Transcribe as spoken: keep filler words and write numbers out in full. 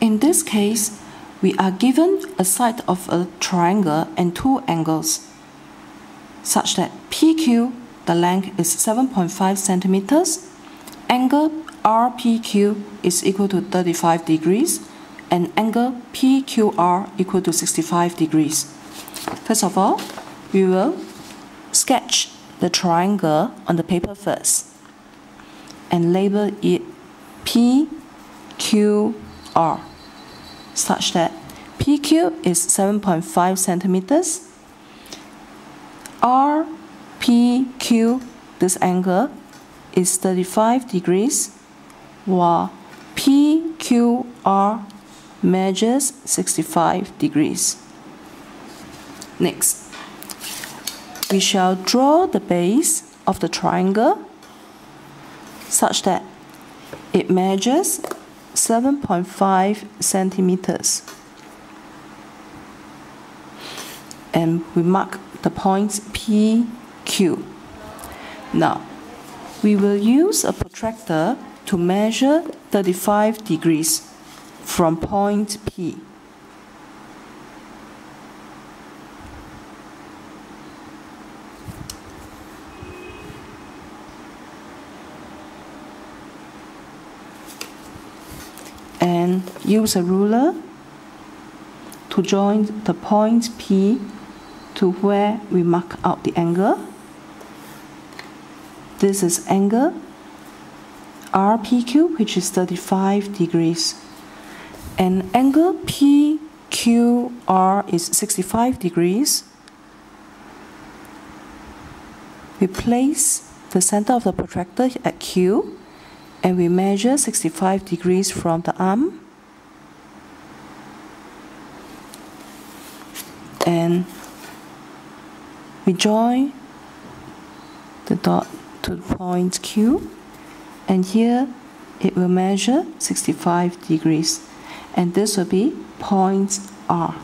In this case, we are given a side of a triangle and two angles, such that P Q, the length is seven point five centimeters, angle R P Q is equal to thirty-five degrees, and angle P Q R equal to sixty-five degrees. First of all, we will sketch the triangle on the paper first and label it P Q R, such that P Q is seven point five centimeters, R P Q, this angle, is thirty-five degrees, while P Q R measures sixty-five degrees. Next, we shall draw the base of the triangle such that it measures seven point five centimeters, and we mark the points P, Q. Now, we will use a protractor to measure thirty-five degrees from point P. And use a ruler to join the point P to where we mark out the angle. This is angle R P Q, which is thirty-five degrees, and angle P Q R is sixty-five degrees. We place the center of the protractor at Q, and we measure sixty-five degrees from the arm, and we join the dot to point Q, and here it will measure sixty-five degrees, and this will be point R.